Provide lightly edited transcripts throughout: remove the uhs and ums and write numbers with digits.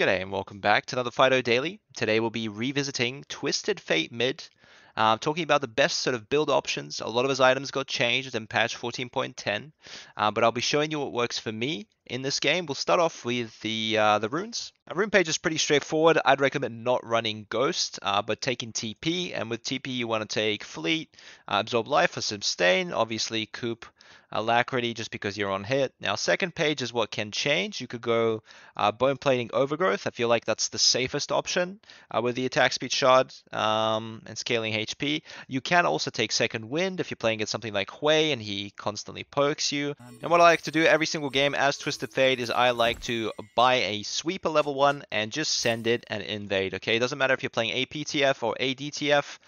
G'day and welcome back to another Fighto Daily. Today we'll be revisiting Twisted Fate mid, talking about the best sort of build options. A lot of his items got changed in patch 14.10, but I'll be showing you what works for me in this game. We'll start off with the runes. Our rune page is pretty straightforward. I'd recommend not running Ghost, but taking TP, and with TP you want to take Fleet, Absorb Life for Sustain, obviously Coop, Alacrity just because you're on hit. Now second page is what can change. You could go Bone Plating Overgrowth. I feel like that's the safest option with the attack speed shard and scaling HP. You can also take Second Wind if you're playing against something like Wei and he constantly pokes you. And what I like to do every single game as Twisted Fate is I like to buy a sweeper level 1 and just send it and invade. Okay, it doesn't matter if you're playing APTF or ADTF.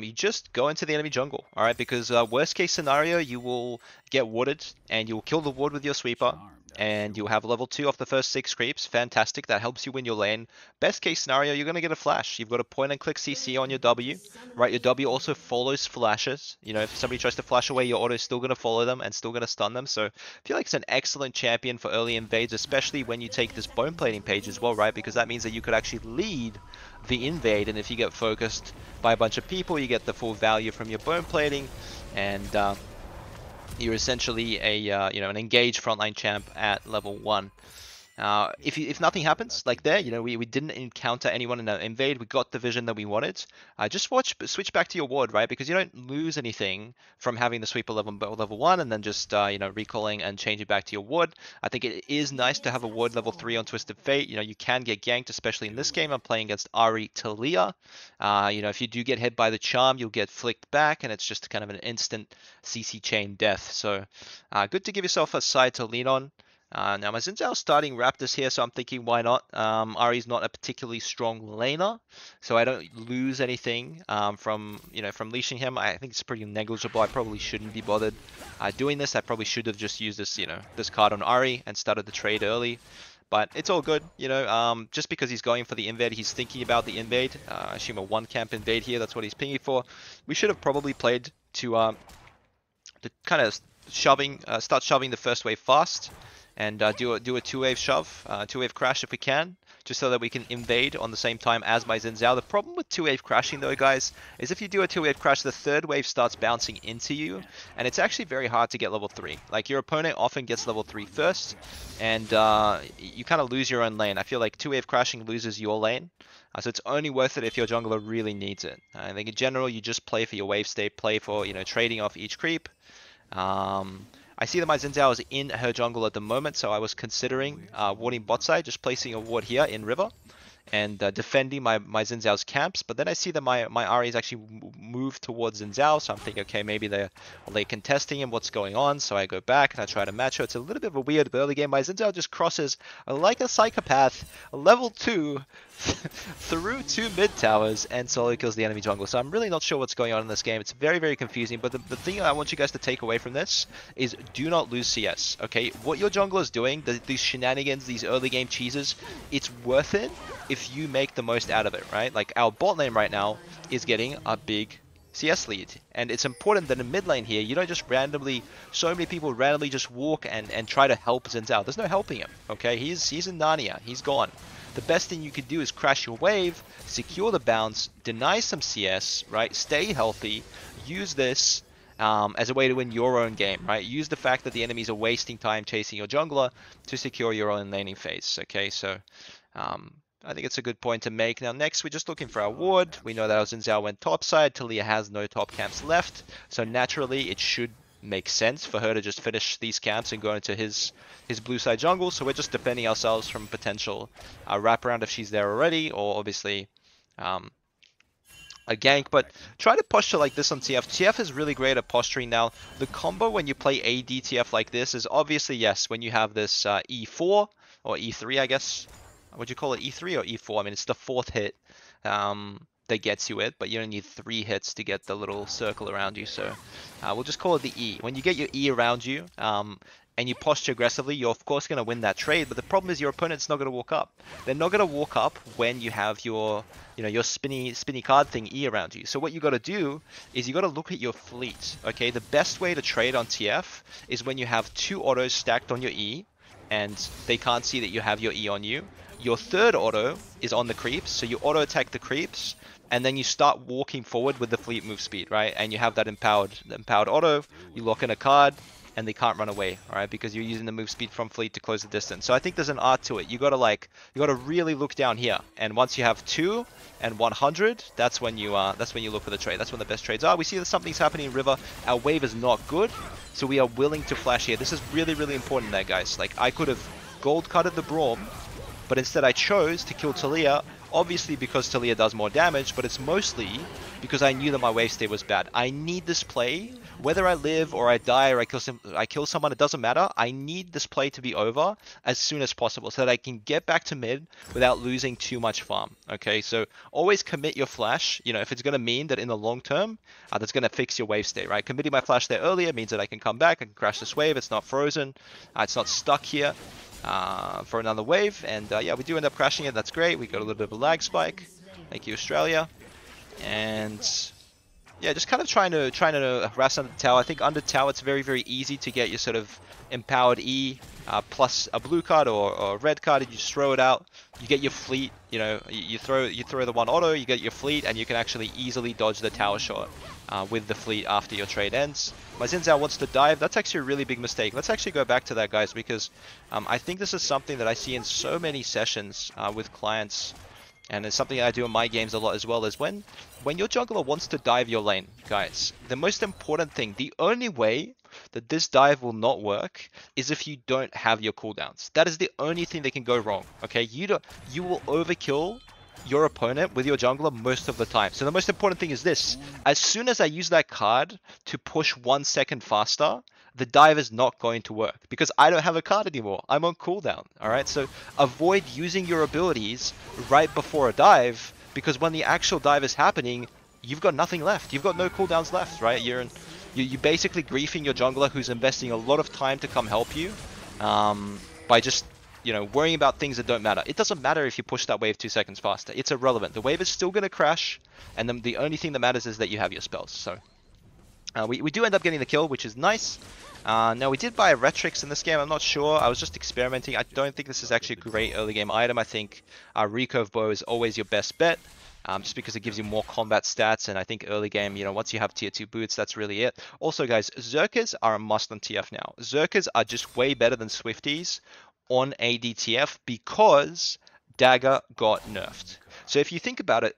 You just go into the enemy jungle, all right? Because worst case scenario, you will get warded and you'll kill the ward with your sweeper and you'll have level 2 off the first 6 creeps. Fantastic, that helps you win your lane. Best case scenario, you're going to get a flash. You've got a point and click CC on your W, right? Your W also follows flashes. You know, if somebody tries to flash away, your auto is still going to follow them and still going to stun them. So I feel like it's an excellent champion for early invades, especially when you take this bone plating page as well, right? Because that means that you could actually lead the invade, and if you get focused by a bunch of people, you get the full value from your bone plating, and you're essentially a you know, an engaged frontline champ at level 1. If nothing happens, like there, you know, we didn't encounter anyone in an invade, we got the vision that we wanted, just switch back to your ward, right? Because you don't lose anything from having the sweeper level 1 and then just, you know, recalling and changing back to your ward. I think it is nice to have a ward level 3 on Twisted Fate. You know, you can get ganked, especially in this game. I'm playing against Ahri Taliyah. You know, if you do get hit by the charm, you'll get flicked back and it's just kind of an instant CC chain death. So good to give yourself a side to lean on. Now my Xin Zhao starting Raptors here, so I'm thinking why not? Ahri's not a particularly strong laner, so I don't lose anything from leashing him. I think it's pretty negligible. I probably shouldn't be bothered doing this. I probably should have just used this, you know, this card on Ahri and started the trade early. But it's all good, you know, just because he's going for the invade, he's thinking about the invade. I assume a one camp invade here, that's what he's pinging for. We should have probably played to kind of start shoving the first wave fast. And do a two-wave shove, two-wave crash if we can, just so that we can invade on the same time as my Xin Zhao. The problem with two-wave crashing though, guys, is if you do a two-wave crash, the third wave starts bouncing into you, and it's actually very hard to get level 3. Like, your opponent often gets level 3 first, and you kind of lose your own lane. I feel like two-wave crashing loses your lane, so it's only worth it if your jungler really needs it. I think in general, you just play for your wave state, play for, you know, trading off each creep. I see that my Xin Zhao is in her jungle at the moment, so I was considering warding bot side, just placing a ward here in river and defending my Xin Zhao's camps. But then I see that my Ahri's actually moved towards Xin Zhao, so I'm thinking, okay, maybe they're late contesting him, what's going on? So I go back and I try to match her. It's a little bit of a weird early game. My Xin Zhao just crosses, like a psychopath, level 2 through 2 mid towers and solo kills the enemy jungle. So I'm really not sure what's going on in this game. It's very, very confusing, but the thing I want you guys to take away from this is do not lose CS, okay? What your jungle is doing, these shenanigans, these early game cheeses, it's worth it if you make the most out of it, right? Like, our bot lane right now is getting a big CS lead, and it's important that in mid lane here, you don't just randomly, so many people randomly just walk and try to help Xin Zhao. There's no helping him, okay? He's in Narnia, he's gone. The best thing you could do is crash your wave, secure the bounce, deny some CS, right? Stay healthy, use this as a way to win your own game, right? Use the fact that the enemies are wasting time chasing your jungler to secure your own laning phase, okay? So I think it's a good point to make. Now next, we're just looking for our ward. We know that our Xin Zhao went topside. Taliyah has no top camps left, so naturally it should make sense for her to just finish these camps and go into his blue side jungle. So we're just defending ourselves from potential wraparound if she's there already, or obviously a gank. But try to posture like this on TF. TF is really great at posturing. Now the combo when you play ADTF like this is obviously, yes, when you have this E4 or E3, I guess. Would you call it E3 or E4? I mean, it's the 4th hit that gets you it, but you only need 3 hits to get the little circle around you, so we'll just call it the E. When you get your E around you, and you posture aggressively, you're of course going to win that trade, but the problem is your opponent's not going to walk up. They're not going to walk up when you have your, you know, your spinny card thing E around you. So what you got to do is you got to look at your fleet, okay? The best way to trade on TF is when you have 2 autos stacked on your E, and they can't see that you have your E on you. your third auto is on the creeps, so you auto attack the creeps, and then you start walking forward with the fleet move speed, right? And you have that empowered auto. You lock in a card, and they can't run away, all right? Because you're using the move speed from fleet to close the distance. So I think there's an art to it. You gotta like, you gotta really look down here. And once you have 2 and 100, that's when you look for the trade. That's when the best trades are. We see that something's happening in river. Our wave is not good, so we are willing to flash here. This is really, really important there, guys. Like I could have gold cutted the Braum, but instead I chose to kill Taliyah, obviously because Taliyah does more damage, but it's mostly because I knew that my wave state was bad. I need this play, whether I live or I die or I kill someone, it doesn't matter. I need this play to be over as soon as possible so that I can get back to mid without losing too much farm, okay? So always commit your flash, you know, if it's gonna mean that in the long term, that's gonna fix your wave state, right? Committing my flash there earlier means that I can come back, I can crash this wave, it's not frozen, it's not stuck here. For another wave, and yeah, we do end up crashing it. That's great. We got a little bit of a lag spike. Thank you, Australia. And yeah, just kind of trying to harass under tower. I think under tower it's very, very easy to get your sort of empowered E plus a blue card or a red card, and you just throw it out. You get your fleet. You know, you throw the one auto. You get your fleet, and you can actually easily dodge the tower shot with the fleet after your trade ends. My Xin Zhao wants to dive. That's actually a really big mistake. Let's actually go back to that, guys, because I think this is something that I see in so many sessions with clients, and it's something I do in my games a lot as well, is when your juggler wants to dive your lane, guys, the most important thing, the only way that this dive will not work is if you don't have your cooldowns. That is the only thing that can go wrong, okay? You will overkill your opponent with your jungler most of the time. So the most important thing is this: as soon as I use that card to push 1 second faster, the dive is not going to work because I don't have a card anymore. I'm on cooldown, all right? So avoid using your abilities right before a dive, because when the actual dive is happening, you've got nothing left. You've got no cooldowns left, right? You're basically griefing your jungler who's investing a lot of time to come help you by just, you know, worrying about things that don't matter. It doesn't matter if you push that wave 2 seconds faster. It's irrelevant. The wave is still going to crash, and then the only thing that matters is that you have your spells. So we do end up getting the kill, which is nice. Now, we did buy a Retrix in this game. I'm not sure. I was just experimenting. I don't think this is actually a great early game item. I think Recurve Bow is always your best bet, just because it gives you more combat stats, and I think early game, you know, once you have tier 2 boots, that's really it. Also, guys, Zerkers are a must on TF now. Zerkers are just way better than Swifties on ADTF because Dagger got nerfed. So if you think about it,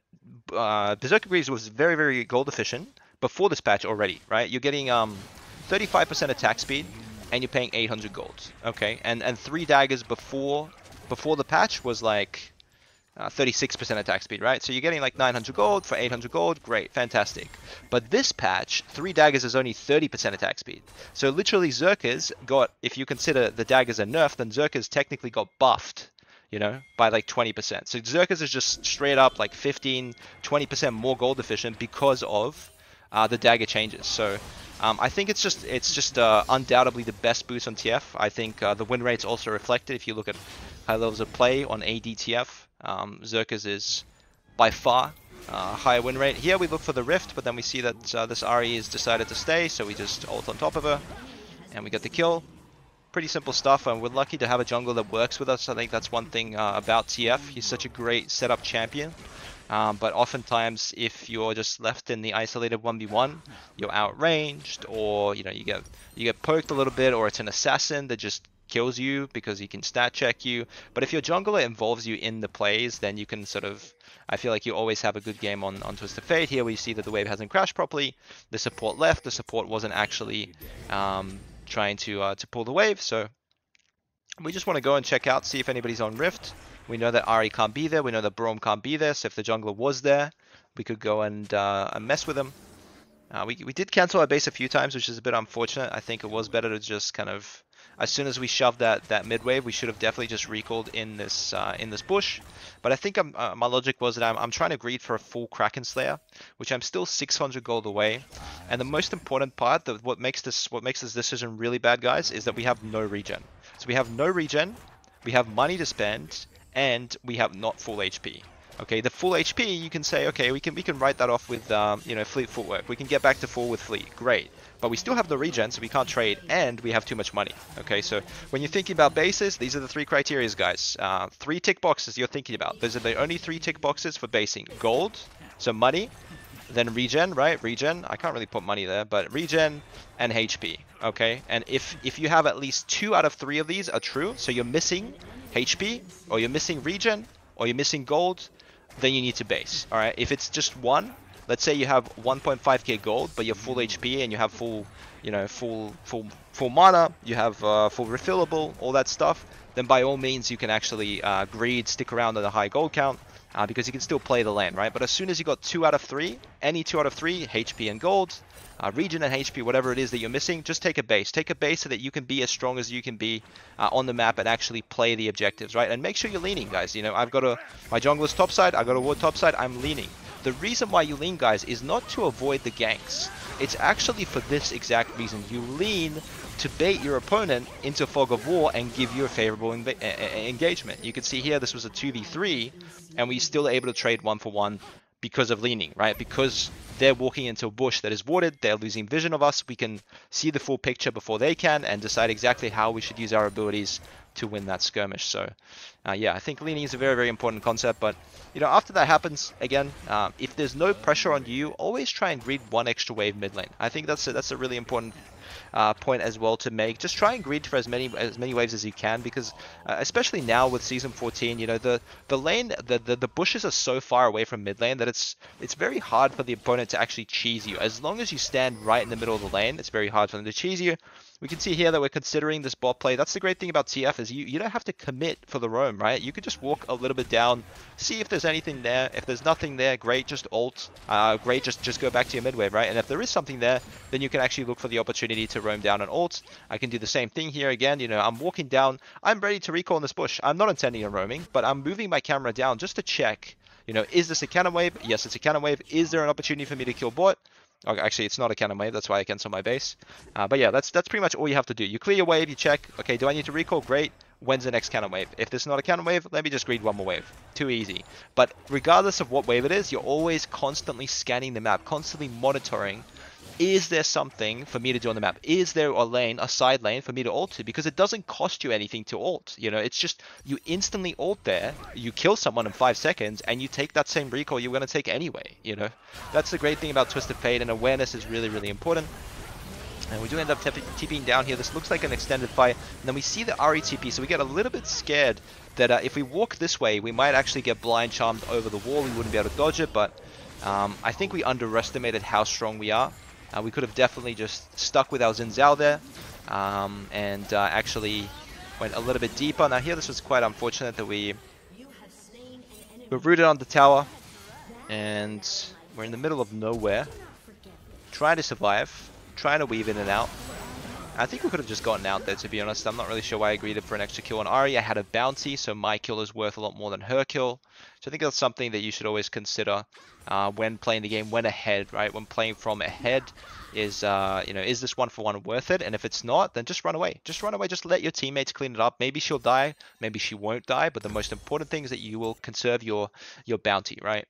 Berserker Greaves was very, very gold efficient before this patch already, right? You're getting 35% attack speed, and you're paying 800 gold, okay? And 3 daggers before the patch was like 36% attack speed, right? So you're getting like 900 gold for 800 gold. Great, fantastic. But this patch, 3 daggers is only 30% attack speed. So literally Zerkers got, if you consider the daggers are nerfed, then Zerkers technically got buffed, you know, by like 20%. So Zerkers is just straight up like 15, 20% more gold efficient because of the dagger changes. So I think it's just undoubtedly the best boost on TF. I think the win rate's also reflected. If you look at high levels of play on ADTF, Zerkers is by far higher win rate. Here we look for the Rift, but then we see that this Ahri has decided to stay, so we just ult on top of her, and we get the kill. Pretty simple stuff, and we're lucky to have a jungler that works with us. I think that's one thing about TF. He's such a great setup champion, but oftentimes if you're just left in the isolated 1v1, you're outranged, or you know, you get poked a little bit, or it's an assassin that just kills you because he can stat check you. But if your jungler involves you in the plays, then you can sort of, I feel like you always have a good game on Twisted Fate. Here we see that the wave hasn't crashed properly. The support left. The support wasn't actually trying to pull the wave. So we just want to go and check out, see if anybody's on Rift. We know that Ahri can't be there. We know that Braum can't be there. So if the jungler was there, we could go and mess with him. We did cancel our base a few times, which is a bit unfortunate. I think it was better to just kind of, as soon as we shoved that mid wave, we should have definitely just recalled in this bush. But I think my logic was that I'm trying to greed for a full Kraken Slayer, which I'm still 600 gold away. And the most important part, that what makes this decision really bad, guys, is that we have no regen. So we have no regen, we have money to spend, and we have not full HP. Okay, the full HP, you can say, okay, we can write that off with, you know, Fleet Footwork. We can get back to full with Fleet. Great. But we still have the regen, so we can't trade, and we have too much money. Okay, so when you're thinking about bases, these are the three criteria, guys. Three tick boxes you're thinking about. Those are the only three tick boxes for basing. Gold, so money, then regen, right? Regen. I can't really put money there, but regen and HP. Okay, and if you have at least 2 out of 3 of these are true, so you're missing HP, or you're missing regen, or you're missing gold, then you need to base. All right, if it's just one, let's say you have 1.5k gold, but you're full HP and you have full, you know, full mana, you have full refillable, all that stuff, then by all means you can actually greed, stick around at a high gold count, because you can still play the land, right? But as soon as you got 2 out of 3, any 2 out of 3, HP and gold, regen and HP, whatever it is that you're missing, just take a base. Take a base so that you can be as strong as you can be on the map and actually play the objectives, right? And make sure you're leaning, guys. You know, I've got my jungler's topside, I've got a ward topside, I'm leaning. The reason why you lean, guys, is not to avoid the ganks. It's actually for this exact reason. You lean to bait your opponent into fog of war and give you a favorable engagement. You can see here this was a 2v3 and we still able to trade 1 for 1 because of leaning, right? Because they're walking into a bush that is warded, they're losing vision of us, we can see the full picture before they can and decide exactly how we should use our abilities to win that skirmish. So yeah, I think leaning is a very, very important concept, but you know, after that happens, again, if there's no pressure on you, always try and greed 1 extra wave mid lane. I think that's a really important point as well to make. Just try and greed for as many waves as you can, because especially now with season 14, you know, the lane, the bushes are so far away from mid lane that it's very hard for the opponent to actually cheese you. As long as you stand right in the middle of the lane, it's very hard for them to cheese you. We can see here that we're considering this bot play. That's the great thing about TF, is you don't have to commit for the roam, right? You could just walk a little bit down, see if there's anything there. If there's nothing there, great, just ult. Great, just go back to your mid wave, right? And if there is something there, then you can actually look for the opportunity to roam down and ult. I can do the same thing here again. You know, I'm walking down. I'm ready to recall in this bush. I'm not intending on roaming, but I'm moving my camera down just to check, you know, is this a cannon wave? Yes, it's a cannon wave. Is there an opportunity for me to kill bot? Okay, actually, it's not a cannon wave. That's why I cancel my base. But yeah, that's pretty much all you have to do. You clear your wave, you check. Okay, do I need to recall? Great. When's the next cannon wave? If there's not a cannon wave, let me just greed 1 more wave. Too easy. But regardless of what wave it is, you're always constantly scanning the map, constantly monitoring. Is there something for me to do on the map? Is there a lane, a side lane for me to ult to? Because it doesn't cost you anything to ult. You know, it's just you instantly ult there, you kill someone in 5 seconds, and you take that same recall you're going to take anyway. You know, that's the great thing about Twisted Fate, and awareness is really, really important. And we do end up TPing down here. This looks like an extended fight. And then we see the Ahri TP, so we get a little bit scared that if we walk this way, we might actually get blind charmed over the wall. We wouldn't be able to dodge it, but I think we underestimated how strong we are. We could have definitely just stuck with our Xin Zhao there and actually went a little bit deeper. Now here, this was quite unfortunate that we're rooted on the tower and we're in the middle of nowhere, trying to survive, trying to weave in and out. I think we could have just gotten out there, to be honest. I'm not really sure why I agreed for an extra kill on Ahri. I had a bounty, so my kill is worth a lot more than her kill. So I think that's something that you should always consider when playing the game, when ahead, right? When playing from ahead, is this 1 for 1 worth it? And if it's not, then just run away. Just run away. Just let your teammates clean it up. Maybe she'll die. Maybe she won't die. But the most important thing is that you will conserve your bounty, right?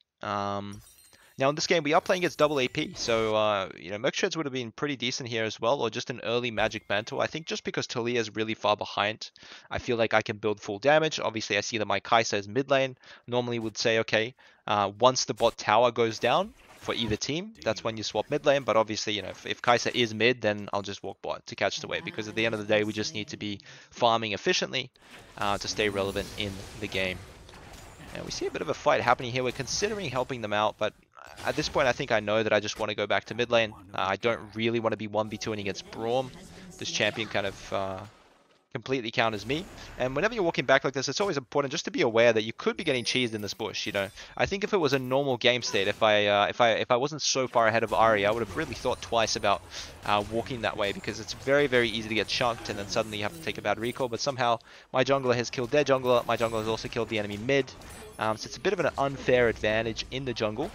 Now in this game, we are playing against double AP, so Merc Shreds would have been pretty decent here as well, or just an early Magic Mantle. I think just because Taliyah is really far behind, I feel like I can build full damage. Obviously, I see that my Kai'Sa is mid lane. Normally would say, okay, once the bot tower goes down for either team, that's when you swap mid lane. But obviously, you know, if Kai'Sa is mid, then I'll just walk bot to catch the wave, because at the end of the day, we just need to be farming efficiently to stay relevant in the game. And we see a bit of a fight happening here. We're considering helping them out, but at this point, I think I know that I just want to go back to mid lane. I don't really want to be 1v2ing against Braum. This champion kind of completely counters me. And whenever you're walking back like this, it's always important just to be aware that you could be getting cheesed in this bush. You know, I think if it was a normal game state, if I wasn't so far ahead of Ahri, I would have really thought twice about walking that way, because it's very, very easy to get chunked and then suddenly you have to take a bad recall. But somehow my jungler has killed their jungler. My jungler has also killed the enemy mid. So it's a bit of an unfair advantage in the jungle.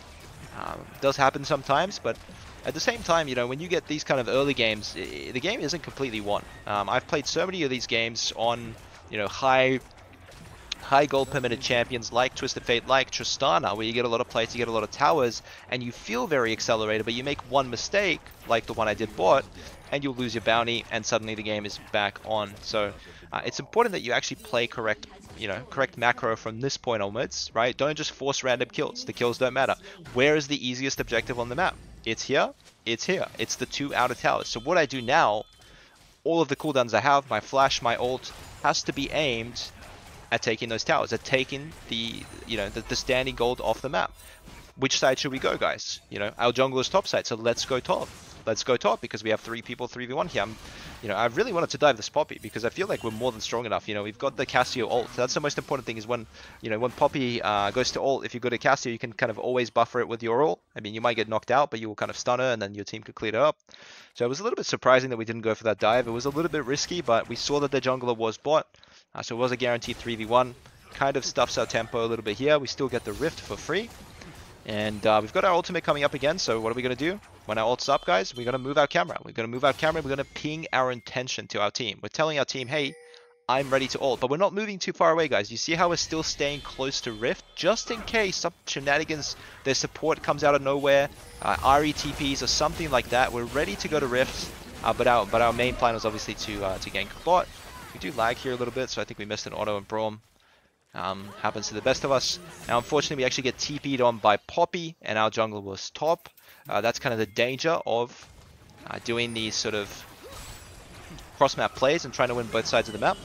Does happen sometimes, but at the same time, you know, when you get these kind of early games, the game isn't completely won. I've played so many of these games on, you know, high high gold permitted champions like Twisted Fate, like Tristana, where you get a lot of plates, you get a lot of towers, and you feel very accelerated, but you make one mistake, like the one I did bot, and you'll lose your bounty, and suddenly the game is back on. So it's important that you actually play correct, correct macro from this point onwards, right? Don't just force random kills. The kills don't matter. Where is the easiest objective on the map? It's here. It's here. It's the two outer towers. So what I do now, all of the cooldowns I have, my flash, my ult, has to be aimed at taking those towers, at taking the, the standing gold off the map. Which side should we go, guys? Our jungle is top side, so let's go top. Let's go top because we have three people, 3v1 here. I really wanted to dive this Poppy because I feel like we're more than strong enough. We've got the Cassio ult. That's the most important thing is when, when Poppy goes to ult, if you go to Cassio, you can kind of always buffer it with your ult. I mean, you might get knocked out, but you will kind of stun her and then your team could clear her up. So it was a little bit surprising that we didn't go for that dive. It was a little bit risky, but we saw that the jungler was bot. So it was a guaranteed 3v1. Kind of stuffs our tempo a little bit here. We still get the Rift for free. And we've got our ultimate coming up again, so what are we going to do? When our ult's up, guys, we're going to move our camera. We're going to move our camera, we're going to ping our intention to our team. We're telling our team, hey, I'm ready to ult. But we're not moving too far away, guys. You see how we're still staying close to Rift? Just in case some shenanigans, their support comes out of nowhere, Ahri TPs or something like that. We're ready to go to Rift, but our main plan was obviously to gank bot. We do lag here a little bit, so I think we missed an auto and Braum. Happens to the best of us. Now, unfortunately, we actually get TP'd on by Poppy, and our jungle was top. That's kind of the danger of doing these sort of cross-map plays and trying to win both sides of the map.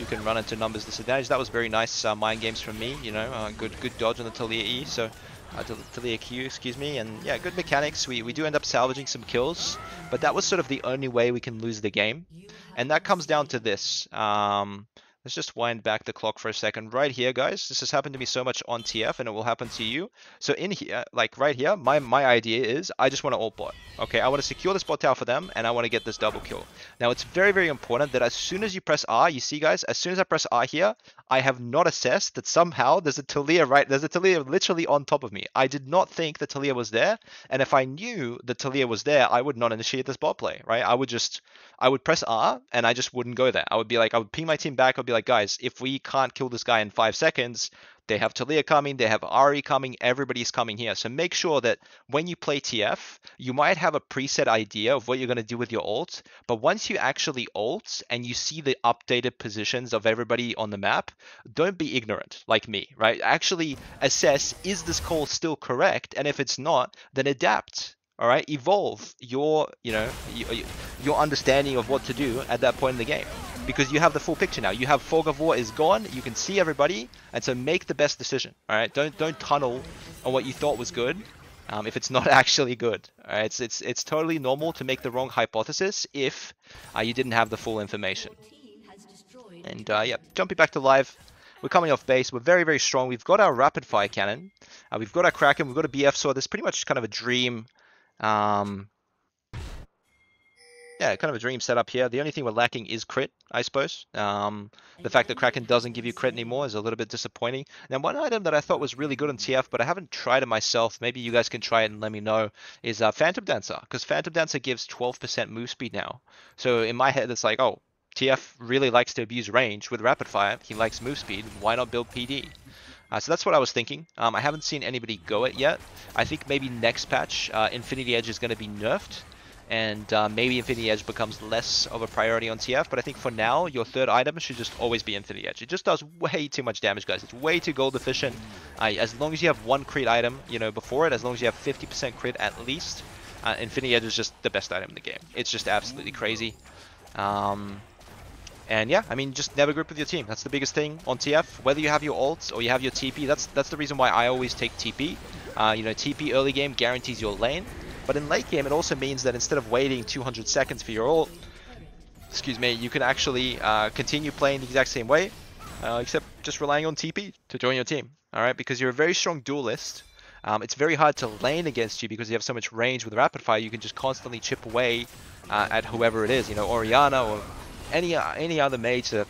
You can run into numbers disadvantage. That was very nice mind games from me, good dodge on the Taliyah E, so Taliyah Q, excuse me, and yeah, good mechanics. We do end up salvaging some kills, but that was sort of the only way we can lose the game, and that comes down to this. Let's just wind back the clock for a second. Right here, guys, this has happened to me so much on TF, and it will happen to you. So in here, like right here, my idea is I just want to ult bot. Okay, I want to secure this bot tower for them, and I want to get this double kill. Now, it's very, very important that as soon as you press R, you see, guys, as soon as I press R here, I have not assessed that somehow there's a Taliyah, right? There's a Taliyah literally on top of me. I did not think the Taliyah was there, and if I knew the Taliyah was there, I would not initiate this bot play, right? I would press R, and I just wouldn't go there. I would ping my team back, I'd be like, guys, if we can't kill this guy in 5 seconds, they have Taliyah coming, they have Ahri coming, everybody's coming here. So make sure that when you play TF, you might have a preset idea of what you're going to do with your ult, but once you actually ult and you see the updated positions of everybody on the map, don't be ignorant like me, right? Actually assess, is this call still correct? And if it's not, then adapt. All right, evolve your, your understanding of what to do at that point in the game, because you have the full picture now. You have fog of war is gone. You can see everybody, and so make the best decision. All right, don't tunnel on what you thought was good, if it's not actually good. All right, it's totally normal to make the wrong hypothesis if you didn't have the full information. And yeah, jumping back to live. We're coming off base, we're very, very strong. We've got our rapid fire cannon, we've got our Kraken, we've got a BF sword. There's pretty much kind of a dream. Yeah, kind of a dream setup here. The only thing we're lacking is crit, I suppose. The fact that Kraken doesn't give you crit anymore is a little bit disappointing. Now, one item that I thought was really good on TF, but I haven't tried it myself, maybe you guys can try it and let me know, is Phantom Dancer, because Phantom Dancer gives 12% move speed now. So in my head, it's like, oh, TF really likes to abuse range with Rapid Fire. He likes move speed. Why not build PD? So that's what I was thinking. I haven't seen anybody go it yet. I think maybe next patch, Infinity Edge is going to be nerfed, and maybe Infinity Edge becomes less of a priority on TF, but I think for now, your third item should just always be Infinity Edge. It just does way too much damage, guys. It's way too gold efficient. As long as you have one crit item, before it, as long as you have 50% crit at least, Infinity Edge is just the best item in the game. It's just absolutely crazy. And yeah, I mean, just never group with your team. That's the biggest thing on TF. Whether you have your ults or you have your TP, that's the reason why I always take TP. TP early game guarantees your lane, but in late game, it also means that instead of waiting 200 seconds for your ult, excuse me, you can actually continue playing the exact same way, except just relying on TP to join your team. All right, because you're a very strong duelist. It's very hard to lane against you because you have so much range with Rapid Fire. You can just constantly chip away at whoever it is, Orianna or any other mage that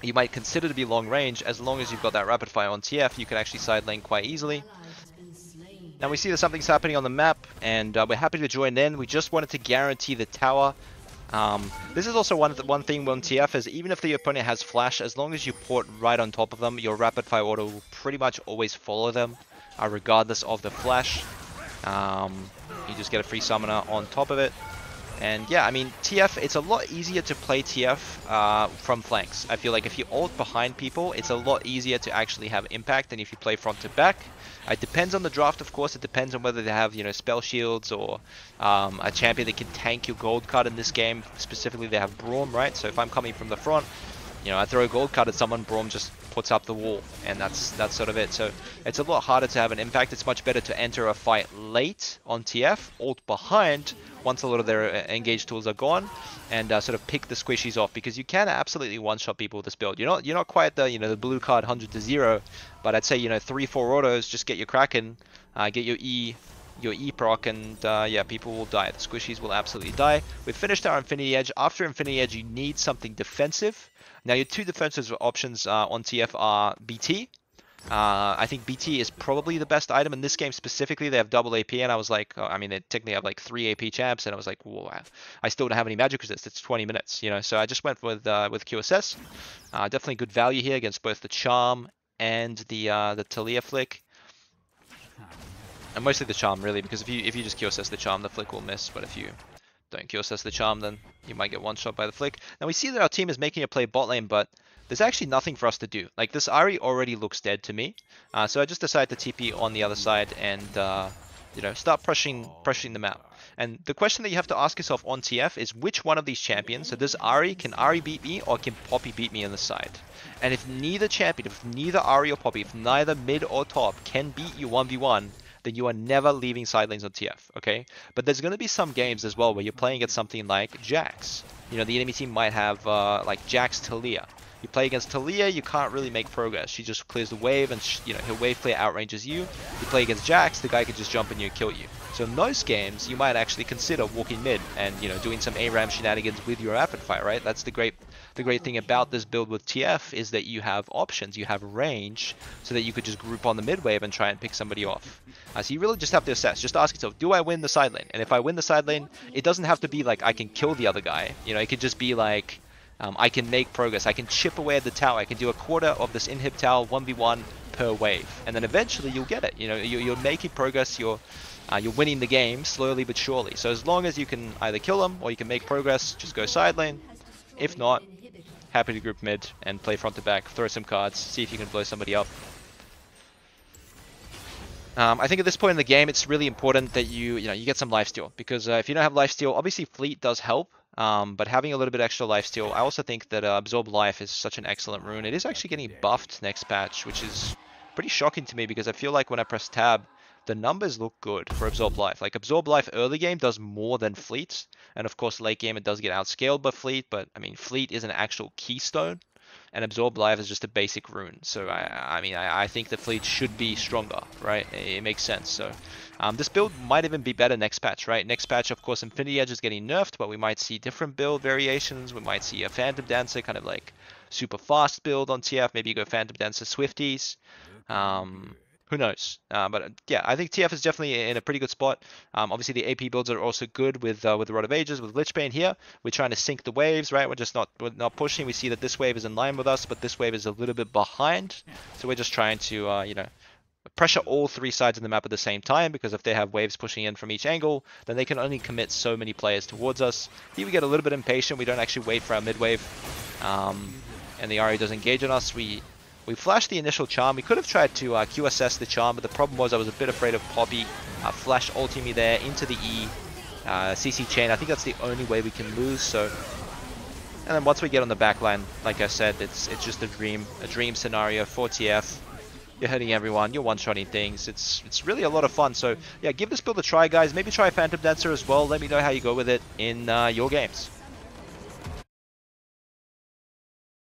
you might consider to be long range. As long as you've got that Rapid Fire on TF, you can actually side lane quite easily. Now we see that something's happening on the map, and we're happy to join in. We just wanted to guarantee the tower. This is also one thing on TF is even if the opponent has flash, as long as you port right on top of them, your rapid fire auto will pretty much always follow them, regardless of the flash. You just get a free summoner on top of it. And yeah, I mean, TF, it's a lot easier to play TF from flanks. I feel like if you ult behind people, it's a lot easier to actually have impact than if you play front to back. It depends on the draft, of course. It depends on whether they have, you know, spell shields or a champion that can tank your gold card in this game. Specifically, they have Braum, right? So if I'm coming from the front, you know, I throw a gold card at someone, Braum just puts up the wall, and that's sort of it. So it's a lot harder to have an impact. It's much better to enter a fight late on TF, ult behind, once a lot of their engage tools are gone, and sort of pick the squishies off, because you can absolutely one-shot people with this build. You're not quite the, you know, the blue card 100-0, but I'd say, you know, 3-4 autos, just get your Kraken, get your E proc, and yeah, people will die. The squishies will absolutely die. We've finished our Infinity Edge. After Infinity Edge, you need something defensive. Now, your two defensive options on TF are BT. I think BT is probably the best item in this game specifically. They have double AP, and I was like, oh, I mean, they technically have like 3 AP champs, and I was like, whoa, I still don't have any magic resist. It's 20 minutes, you know. So I just went with QSS. Definitely good value here against both the charm and the Taliyah flick. And mostly the charm, really, because if you just QSS the charm, the flick will miss. But if you don't QSS the charm, then you might get one shot by the flick. Now we see that our team is making a play bot lane, but there's actually nothing for us to do. Like, this Ahri already looks dead to me, so I just decided to TP on the other side and you know, start pressuring them out. And the question that you have to ask yourself on TF is which one of these champions, so this Ahri, can Ahri beat me or can Poppy beat me on the side? And if neither champion, if neither Ahri or Poppy, if neither mid or top can beat you 1v1, then you are never leaving side lanes on TF, okay? But there's going to be some games as well where you're playing against something like Jax. You know, the enemy team might have, like, Jax Taliyah. You play against Taliyah, you can't really make progress. She just clears the wave, and, you know, her wave clear outranges you. You play against Jax, the guy can just jump in you and kill you. So in those games, you might actually consider walking mid and, you know, doing some ARAM shenanigans with your rapid fire, right? That's the great thing about this build with TF is that you have options, you have range, so that you could just group on the mid wave and try and pick somebody off. So you really just have to assess, just ask yourself, do I win the side lane? And if I win the side lane, it doesn't have to be like I can kill the other guy. You know, it could just be like I can make progress, I can chip away at the tower, I can do a quarter of this inhib tower 1v1 per wave, and then eventually you'll get it. You know, you're making progress, you're winning the game slowly but surely. So as long as you can either kill them or you can make progress, just go side lane. If not, happy to group mid and play front to back, throw some cards, see if you can blow somebody up. I think at this point in the game, it's really important that you get some lifesteal, because if you don't have lifesteal, obviously Fleet does help, but having a little bit extra lifesteal. I also think that Absorb Life is such an excellent rune. It is actually getting buffed next patch, which is pretty shocking to me, because I feel like when I press tab, the numbers look good for Absorb Life. Like, Absorb Life early game does more than Fleet. And of course, late game, it does get outscaled by Fleet. But, I mean, Fleet is an actual keystone. And Absorb Life is just a basic rune. So, I think the Fleet should be stronger, right? It makes sense. So, this build might even be better next patch, right? Next patch, of course, Infinity Edge is getting nerfed. But we might see different build variations. We might see a Phantom Dancer, kind of like super fast build on TF. Maybe you go Phantom Dancer, Swifties. Who knows? But yeah, I think TF is definitely in a pretty good spot. Obviously, the AP builds are also good with the Rod of Ages, with Lichbane here. We're trying to sink the waves, right? We're just not pushing. We see that this wave is in line with us, but this wave is a little bit behind. So we're just trying to, you know, pressure all three sides of the map at the same time, because if they have waves pushing in from each angle, then they can only commit so many players towards us. Here we get a little bit impatient. We don't actually wait for our mid wave, and the Ahri does engage on us. We flashed the initial charm. We could have tried to QSS the charm, but the problem was I was a bit afraid of Poppy flash ulting me there into the E, CC chain. I think that's the only way we can lose. So, and then once we get on the back line, like I said, it's just a dream scenario for TF. You're hurting everyone. You're one-shotting things. It's really a lot of fun. So yeah, give this build a try, guys. Maybe try Phantom Dancer as well. Let me know how you go with it in your games.